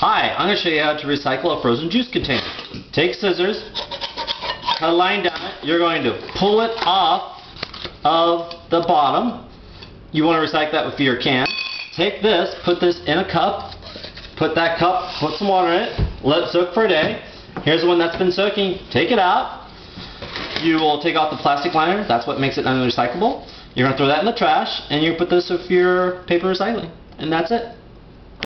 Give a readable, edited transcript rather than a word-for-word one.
Hi, I'm going to show you how to recycle a frozen juice container. Take scissors, cut a line down it, you're going to pull it off of the bottom. You want to recycle that with your can. Take this, put this in a cup, put that cup, put some water in it, let it soak for a day. Here's the one that's been soaking. Take it out. You will take off the plastic liner, that's what makes it unrecyclable. You're going to throw that in the trash, and you put this with your paper recycling. And that's it.